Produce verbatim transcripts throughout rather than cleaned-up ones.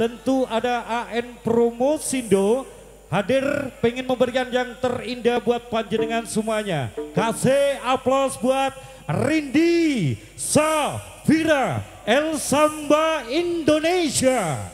tentu ada A N Promo Sindo hadir pengen memberikan yang terindah buat panjenengan semuanya. Kasih aplaus buat Rindi Safira El Samba Indonesia.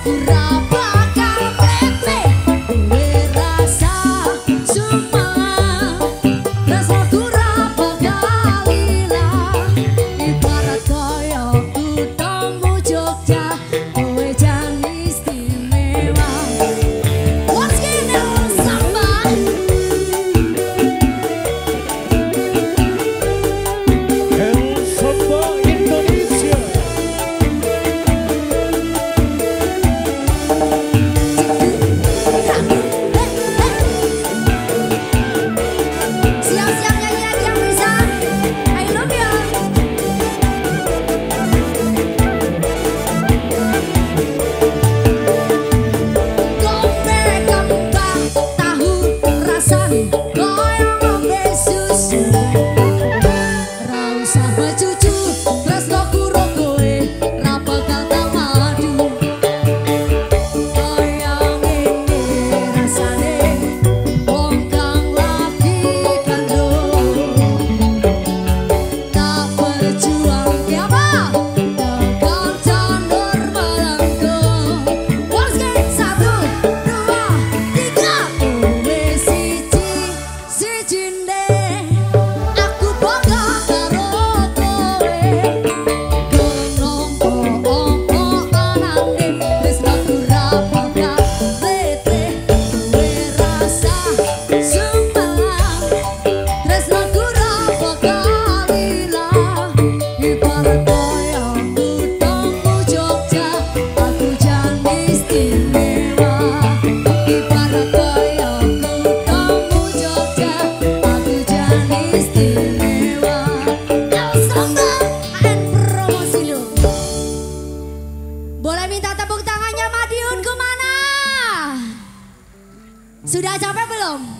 Terima Sudah capek belum?